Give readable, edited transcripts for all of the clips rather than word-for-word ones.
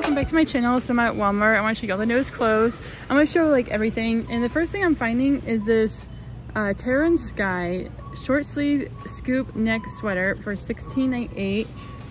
welcome back to my channel. So I'm at Walmart. I want to show you all the newest clothes. I'm going to show like everything. And the first thing I'm finding is this Taryn Sky short sleeve scoop neck sweater for $16.98.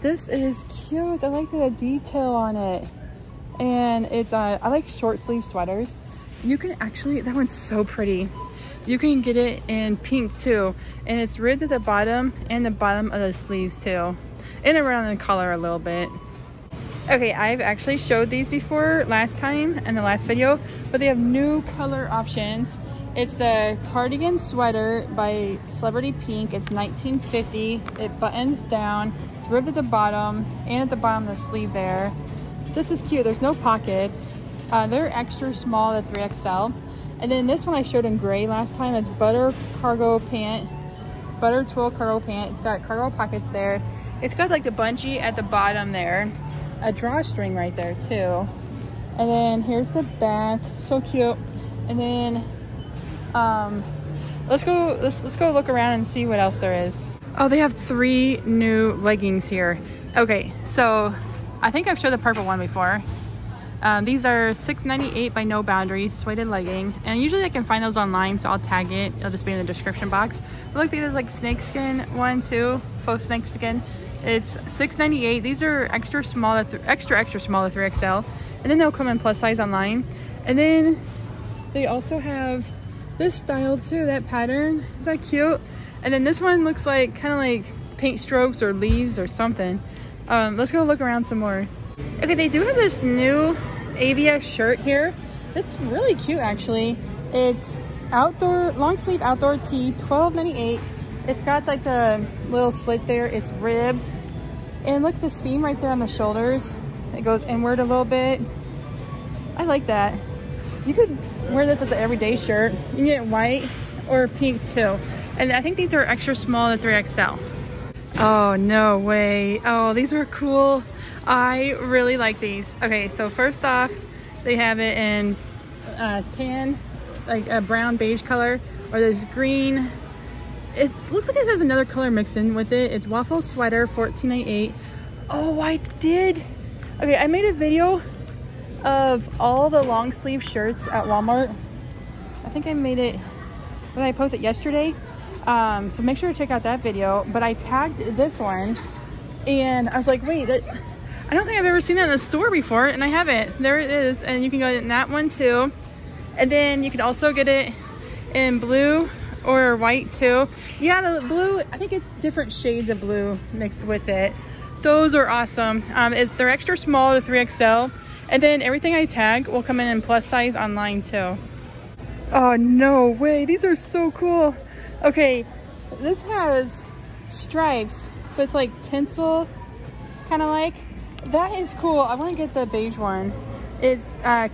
This is cute. I like the detail on it. And it's I like short sleeve sweaters. You can actually, that one's so pretty. You can get it in pink too. And it's ribbed at the bottom and the bottom of the sleeves too. And around the collar a little bit. Okay, I've actually showed these before last time in the last video, but they have new color options. It's the cardigan sweater by Celebrity Pink. It's $19.50. It buttons down. It's ribbed at the bottom and at the bottom of the sleeve there. This is cute. There's no pockets. They're extra small to 3XL. And then this one I showed in gray last time. It's butter cargo pant, butter twill cargo pant. It's got cargo pockets there. It's got like the bungee at the bottom there. A drawstring right there too. And then here's the back, so cute. And then let's go look around and see what else there is. Oh, they have three new leggings here. Okay, so I think I've showed the purple one before. These are $6.98 by No Boundaries, suede legging. And usually I can find those online, so I'll tag it. It'll just be in the description box. But look, there's like snakeskin one too, faux snakeskin. It's $6.98. These are extra small, extra small to 3XL. And then they'll come in plus size online. And then they also have this style too, that pattern. Is that cute? And then this one looks like kind of like paint strokes or leaves or something. Let's go look around some more. Okay, they do have this new AVX shirt here. It's really cute actually. It's outdoor, long sleeve outdoor tee, $12.98. It's got like the little slit there. It's ribbed. And look at the seam right there on the shoulders. It goes inward a little bit. I like that. You could wear this as an everyday shirt. You can get white or pink too. And I think these are extra small to 3XL. Oh, no way. Oh, these are cool. I really like these. Okay, so first off, they have it in tan, like a brown beige color, or there's green. It looks like it has another color mixed in with it. It's waffle sweater, $14.98. Oh, I did. Okay, I made a video of all the long sleeve shirts at Walmart. I think I made it when I posted yesterday. So make sure to check out that video. But I tagged this one and I was like, wait, that, I don't think I've ever seen that in the store before. And I haven't. There it is. And you can go in that one too. And then you can also get it in blue or white too. Yeah, the blue, I think it's different shades of blue mixed with it. Those are awesome. They're extra small to 3XL. And then everything I tag will come in plus size online too. Oh, no way. These are so cool. Okay, this has stripes, but it's like tinsel, kind of like. That is cool. I want to get the beige one. It's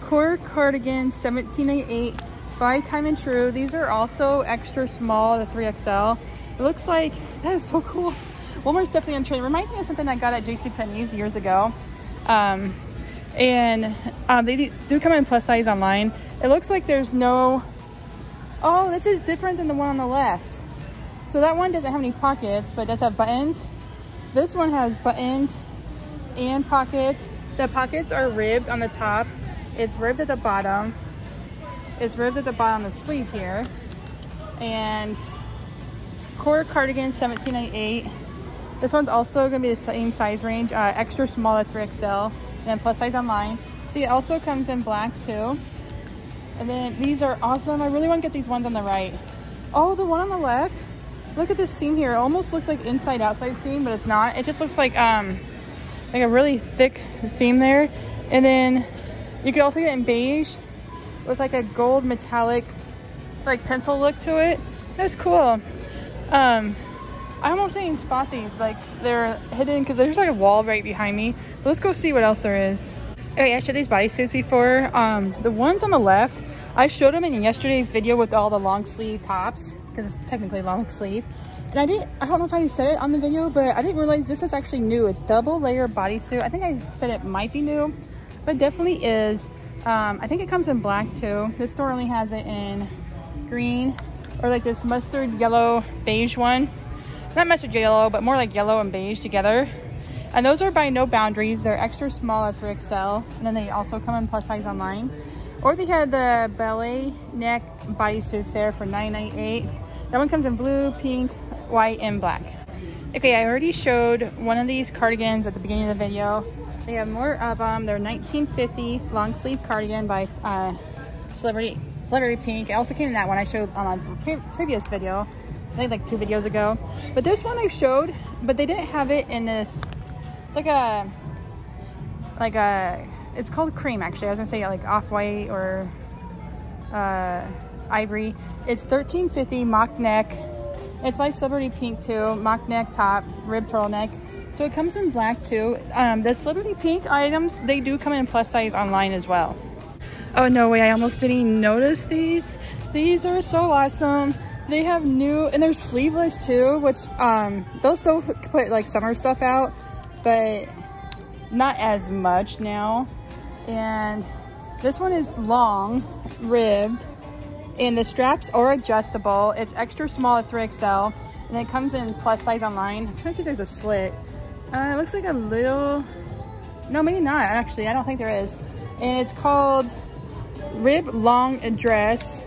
core cardigan, $17.98. by Time and True. These are also extra small to 3XL. It looks like, that is so cool. Walmart's definitely on trend. Reminds me of something I got at JCPenney's years ago. They do come in plus size online. It looks like there's no, oh, this is different than the one on the left. So that one doesn't have any pockets, but it does have buttons. This one has buttons and pockets. The pockets are ribbed on the top. It's ribbed at the bottom. It's ribbed at the bottom of the sleeve here. And core cardigan, $17.98. This one's also gonna be the same size range, extra small at 3XL, and then plus size online. See, it also comes in black too. And then these are awesome. I really wanna get these ones on the right. Oh, the one on the left, look at this seam here. It almost looks like inside outside seam, but it's not. It just looks like a really thick seam there. And then you could also get it in beige, with like a gold metallic like pencil look to it. That's cool. I almost didn't spot these, like they're hidden because there's like a wall right behind me. But let's go see what else there is. Okay, I showed these bodysuits before. The ones on the left, I showed them in yesterday's video with all the long sleeve tops because it's technically long sleeve. And I don't know if I said it on the video, but I didn't realize this is actually new. It's double layer bodysuit. I think I said it might be new, but definitely is. I think it comes in black too. This store only has it in green or like this mustard yellow beige one. Not mustard yellow, but more like yellow and beige together. And those are by No Boundaries. They're extra small, that's for XL. And then they also come in plus size online. Or they had the belly, neck, bodysuits there for $9.98. That one comes in blue, pink, white, and black. Okay, I already showed one of these cardigans at the beginning of the video. They have more of them. They're $19.50 long sleeve cardigan by Celebrity Pink. It also came in that one I showed on a previous video, I think like 2 videos ago. But this one I showed, but they didn't have it in this. It's like a, it's called cream actually. I was gonna say like off-white or ivory. It's $13.50 mock neck. It's by Celebrity Pink too. Mock neck top, rib turtleneck. So it comes in black too. The Celebrity Pink items, they do come in plus size online as well. Oh no way, I almost didn't notice these. These are so awesome. They have new, and they're sleeveless too, which they'll still put like summer stuff out, but not as much now. And this one is long, ribbed, and the straps are adjustable. It's extra small at 3XL, and it comes in plus size online. I'm trying to see if there's a slit. It looks like a little, no, maybe not actually. I don't think there is. And it's called Rib Long Dress.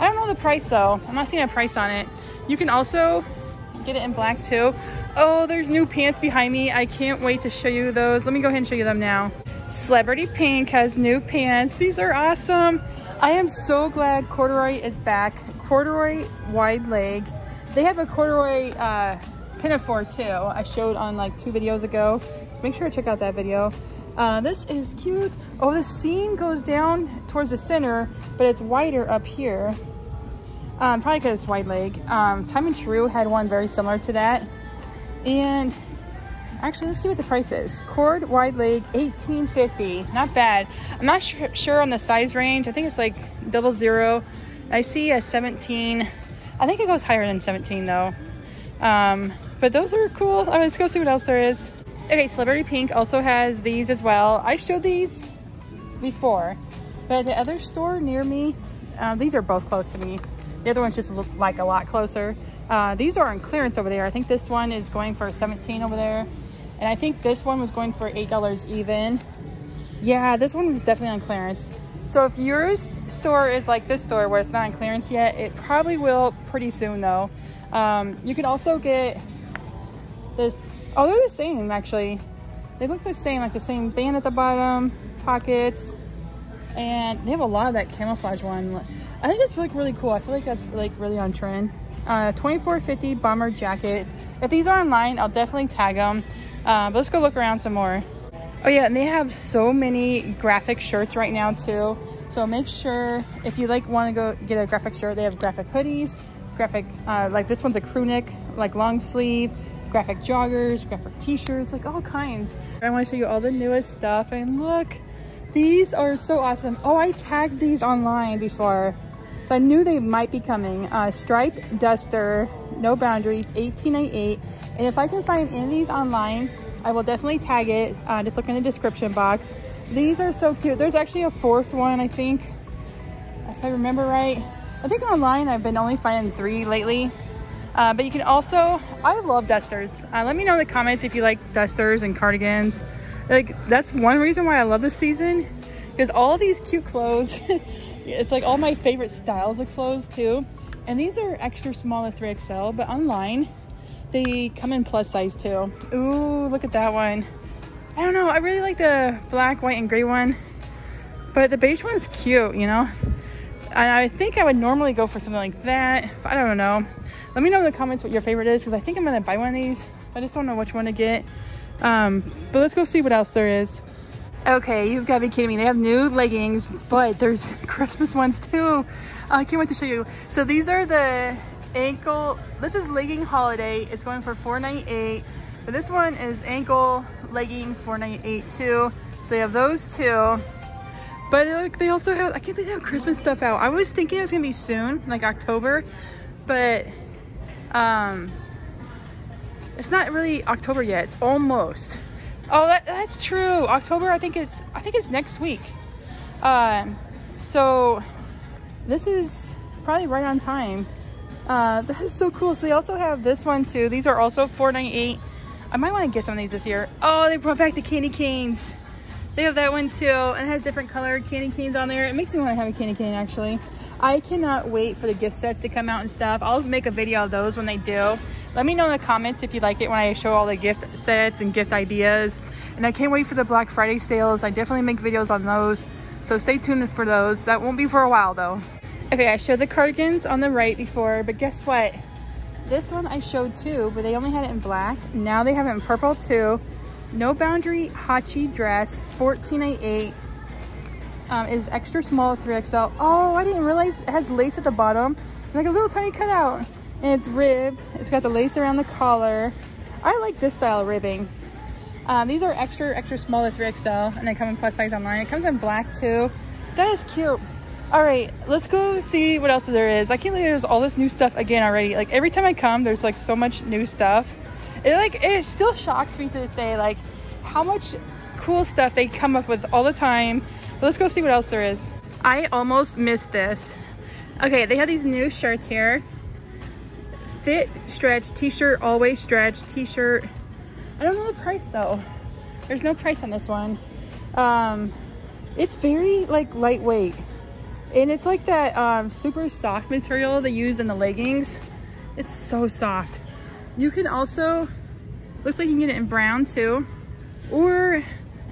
I don't know the price though. I'm not seeing a price on it. You can also get it in black too. Oh, there's new pants behind me. I can't wait to show you those. Let me go ahead and show you them now. Celebrity Pink has new pants. These are awesome. I am so glad corduroy is back. Corduroy wide leg. They have a corduroy pinafore too. I showed on like 2 videos ago. So make sure to check out that video. This is cute. Oh, the seam goes down towards the center, but it's wider up here. Probably because it's wide leg. Time and True had one very similar to that. And actually, let's see what the price is. Cord wide leg, $18.50. Not bad. I'm not sure on the size range. I think it's like 00. I see a 17. I think it goes higher than 17 though. But those are cool. All right, let's go see what else there is. Okay, Celebrity Pink also has these as well. I showed these before, but at the other store near me, these are both close to me. The other one's just like a lot closer. These are on clearance over there. I think this one is going for $17 over there. And I think this one was going for $8 even. Yeah, this one was definitely on clearance. So if your store is like this store where it's not on clearance yet, it probably will pretty soon though. You can also get this. Oh, they're the same actually. They look the same, like the same band at the bottom, pockets, and they have a lot of that camouflage one. I think that's like really cool. I feel like that's like really on trend. $24.50 bomber jacket. If these are online, I'll definitely tag them. But let's go look around some more. Oh yeah, and they have so many graphic shirts right now too. So make sure if you like want to go get a graphic shirt, they have graphic hoodies, graphic like this one's a crew neck, like long sleeve. Graphic joggers, graphic t-shirts, like all kinds. I want to show you all the newest stuff, and look, these are so awesome. Oh, I tagged these online before, so I knew they might be coming. Stripe duster, No Boundaries, $18.98. And if I can find any of these online, I will definitely tag it. Just look in the description box. These are so cute. There's actually a 4th one, I think, if I remember right. I think online I've been only finding 3 lately. But you can also, I love dusters. Let me know in the comments if you like dusters and cardigans. Like, that's one reason why I love this season, because all these cute clothes, it's like all my favorite styles of clothes too. And these are extra small at 3XL, but online, they come in plus size too. Ooh, look at that one. I don't know, I really like the black, white, and gray one, but the beige one's cute, you know? And I think I would normally go for something like that, but I don't know. Let me know in the comments what your favorite is, because I think I'm going to buy one of these. I just don't know which one to get. But let's go see what else there is. Okay, you've got to be kidding me. They have new leggings, but there's Christmas ones too. I can't wait to show you. So these are the ankle. This is legging holiday. It's going for $4.98. But this one is ankle legging, $4.98 too. So they have those two. But look, they also have, I can't believe they have Christmas stuff out. I was thinking it was going to be soon, like October. But... it's not really October yet. It's almost. Oh, that's true. October, I think it's next week. So this is probably right on time. That is so cool. So they also have this one too. These are also $4.98. I might want to get some of these this year. Oh, they brought back the candy canes. They have that one too, and it has different colored candy canes on there. It makes me want to have a candy cane, actually. I cannot wait for the gift sets to come out and stuff. I'll make a video of those when they do. Let me know in the comments if you like it when I show all the gift sets and gift ideas. And I can't wait for the Black Friday sales. I definitely make videos on those, so stay tuned for those. That won't be for a while though. Okay, I showed the cardigans on the right before, but guess what? This one I showed too, but they only had it in black. Now they have it in purple too. No Boundary Hachi dress, $14.98, is extra small, 3XL. Oh, I didn't realize it has lace at the bottom, like a little tiny cutout. And it's ribbed, it's got the lace around the collar. I like this style of ribbing. These are extra small to 3XL, and they come in plus size online. It comes in black too. That is cute. All right, let's go see what else there is. I can't believe there's all this new stuff again already. Like every time I come, there's like so much new stuff. It still shocks me to this day, like how much cool stuff they come up with all the time. But let's go see what else there is. I almost missed this. Okay, they have these new shirts here. Fit, stretch, t-shirt, always stretch, t-shirt. I don't know the price though. There's no price on this one. It's very like lightweight. And it's like that super soft material they use in the leggings. It's so soft. You can also, looks like you can get it in brown too, or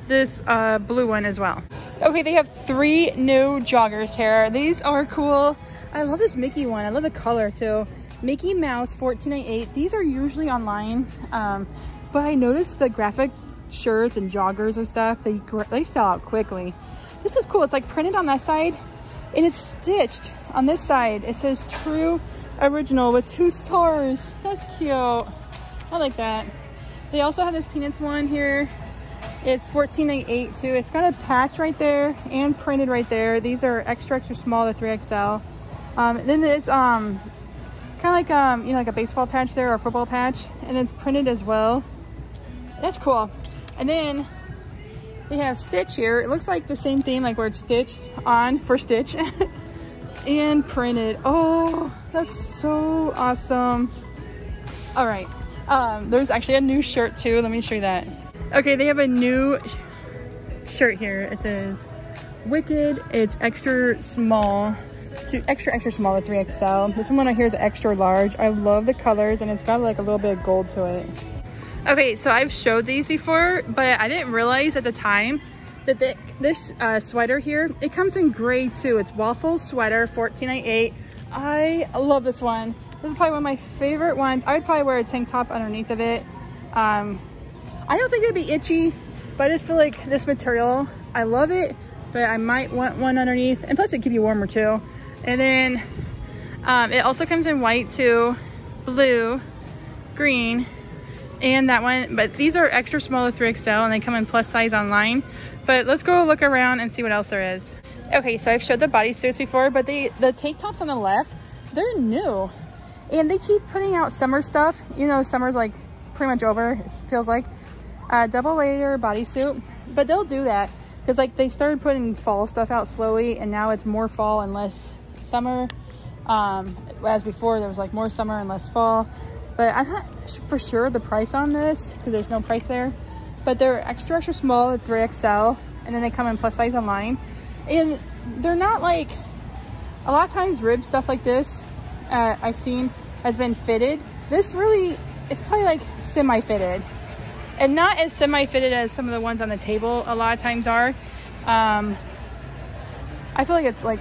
this blue one as well. Okay, they have three new joggers here. These are cool. I love this Mickey one. I love the color too. Mickey Mouse, $14.98. These are usually online, but I noticed the graphic shirts and joggers and stuff, they sell out quickly. This is cool. It's like printed on that side, and it's stitched on this side. It says True Original with 2 stars. That's cute. I like that. They also have this Peanuts one here. It's $14.98 too. It's got a patch right there and printed right there. These are extra small to 3XL. Then it's kind of like you know, like a baseball patch there, or a football patch, and it's printed as well. That's cool. And then they have stitch here. It looks like the same thing, like where it's stitched on for stitch and printed. Oh, that's so awesome. All right, there's actually a new shirt too. Let me show you that. Okay, they have a new shirt here. It says Wicked. It's extra small to extra small to 3XL. This one right here is extra large. I love the colors, and it's got like a little bit of gold to it. Okay, so I've showed these before, but I didn't realize at the time that this sweater here, it comes in gray too. It's waffle sweater, $14.98. I love this one. This is probably one of my favorite ones. I would probably wear a tank top underneath of it. I don't think it'd be itchy, but I just feel like this material, I love it, but I might want one underneath. And plus it could be warmer too. And then it also comes in white too, blue, green, and that one. But these are extra small to 3XL, and they come in plus size online. But let's go look around and see what else there is. Okay, so I've showed the bodysuits before, but the tank tops on the left, they're new. And they keep putting out summer stuff. You know, summer's like pretty much over, it feels like. Double layer bodysuit, but they'll do that because like they started putting fall stuff out slowly, and now it's more fall and less summer. As before, there was like more summer and less fall. But I'm not for sure the price on this because there's no price there. But they're extra small at 3XL, and then they come in plus size online. And they're not like, a lot of times ribbed stuff like this I've seen has been fitted. This really, it's probably like semi-fitted. And not as semi-fitted as some of the ones on the table a lot of times are. I feel like it's like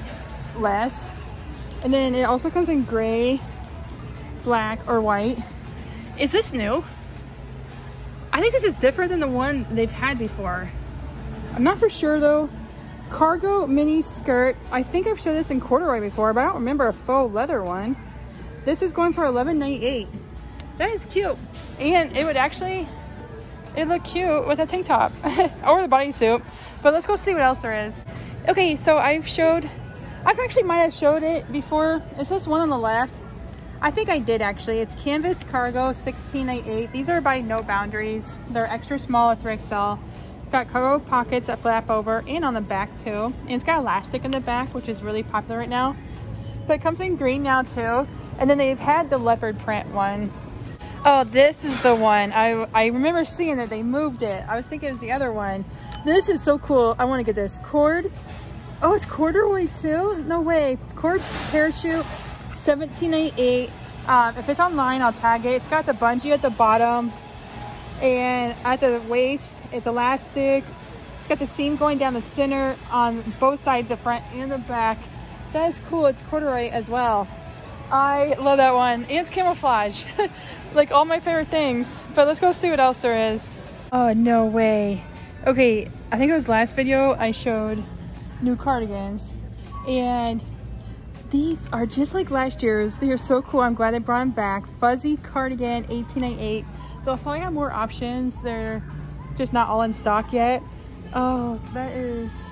less. And then it also comes in gray, black, or white. Is this new? I think this is different than the one they've had before. I'm not for sure though. Cargo mini skirt. I think I've showed this in corduroy before, but I don't remember a faux leather one. This is going for $11.98. That is cute. And it would actually, it looked cute with a tank top or the bodysuit. But let's go see what else there is. Okay, so I've actually might have showed it before. It's this one on the left. I think I did actually. It's canvas cargo, $16.98. These are by No Boundaries. They're extra small at 3XL. Got cargo pockets that flap over and on the back too. And it's got elastic in the back, which is really popular right now. But it comes in green now too. And then they've had the leopard print one. Oh, this is the one. I remember seeing that they moved it. I was thinking it was the other one. This is so cool. I want to get this. Cord. Oh, it's corduroy too? No way. Cord parachute, $17.98. If it's online, I'll tag it. It's got the bungee at the bottom and at the waist. It's elastic. It's got the seam going down the center on both sides, the front and the back. That is cool. It's corduroy as well. I love that one. And it's camouflage. Like all my favorite things. But let's go see what else there is. Oh, no way. Okay, I think it was last video I showed new cardigans. And these are just like last year's. They are so cool. I'm glad I brought them back. Fuzzy cardigan, $18.98. They'll probably have more options. They're just not all in stock yet. Oh, that is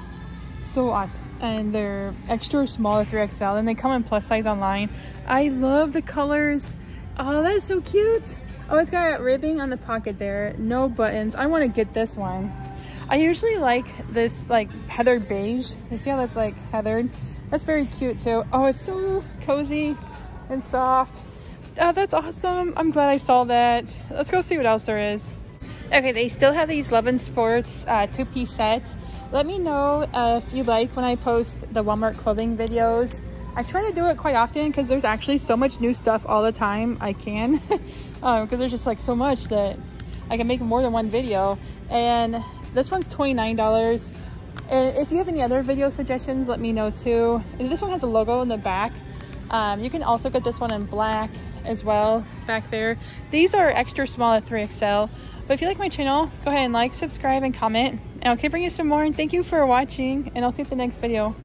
so awesome. And they're extra small, 3XL, and they come in plus size online. I love the colors. Oh, that's so cute. Oh, it's got ribbing on the pocket there. No buttons. I want to get this one. I usually like this like heathered beige. You see how that's like heathered? That's very cute too. Oh, it's so cozy and soft. Oh, that's awesome. I'm glad I saw that. Let's go see what else there is. Okay, they still have these Love and Sports two-piece sets. Let me know if you like when I post the Walmart clothing videos. I try to do it quite often because there's actually so much new stuff all the time I can, because there's just like so much that I can make more than one video. And this one's $29. And if you have any other video suggestions, let me know too. And this one has a logo in the back. You can also get this one in black as well back there. These are extra small at 3XL. But if you like my channel, go ahead and like, subscribe, and comment. And I'll keep bringing you some more. And thank you for watching. And I'll see you at the next video.